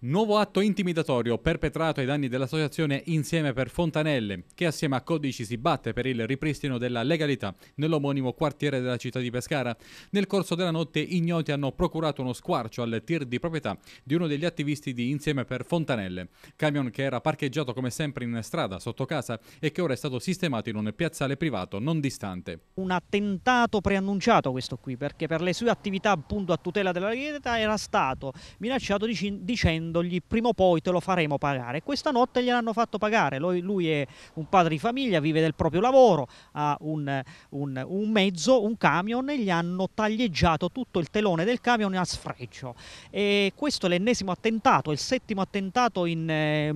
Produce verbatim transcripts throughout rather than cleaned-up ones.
Nuovo atto intimidatorio perpetrato ai danni dell'associazione Insieme per Fontanelle, che assieme a Codici si batte per il ripristino della legalità nell'omonimo quartiere della città di Pescara. Nel corso della notte ignoti hanno procurato uno squarcio al tir di proprietà di uno degli attivisti di Insieme per Fontanelle, camion che era parcheggiato come sempre in strada sotto casa e che ora è stato sistemato in un piazzale privato non distante. Un attentato preannunciato questo qui, perché per le sue attività appunto a tutela della legalità era stato minacciato dicendo gli prima o poi te lo faremo pagare. Questa notte gliel'hanno fatto pagare. Lui è un padre di famiglia, vive del proprio lavoro, ha un, un, un mezzo, un camion, e gli hanno taglieggiato tutto il telone del camion a sfreccio. E questo è l'ennesimo attentato, il settimo attentato in eh,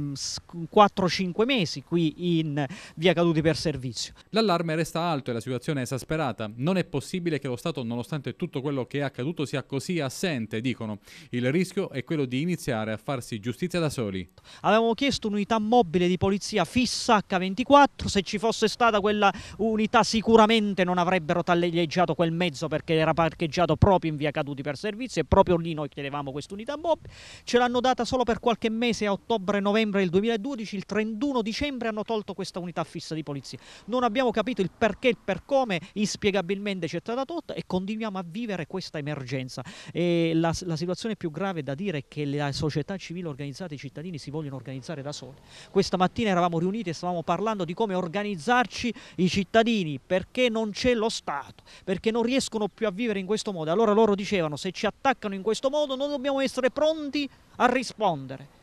quattro cinque mesi qui in via Caduti per Servizio. L'allarme resta alto e la situazione è esasperata. Non è possibile che lo Stato, nonostante tutto quello che è accaduto, sia così assente, dicono. Il rischio è quello di iniziare a farsi giustizia da soli. Avevamo chiesto un'unità mobile di polizia fissa acca ventiquattro, se ci fosse stata quella unità sicuramente non avrebbero taglieggiato quel mezzo, perché era parcheggiato proprio in via Caduti per Servizio e proprio lì noi chiedevamo quest'unità mobile. Ce l'hanno data solo per qualche mese, a ottobre-novembre del duemiladodici, il trentuno dicembre hanno tolto questa unità fissa di polizia. Non abbiamo capito il perché, il per come, inspiegabilmente c'è stata tolta e continuiamo a vivere questa emergenza. E la, la situazione più grave da dire è che la società civile organizzata, i cittadini si vogliono organizzare da soli. Questa mattina eravamo riuniti e stavamo parlando di come organizzarci i cittadini, perché non c'è lo Stato, perché non riescono più a vivere in questo modo. Allora loro dicevano: se ci attaccano in questo modo noi dobbiamo essere pronti a rispondere.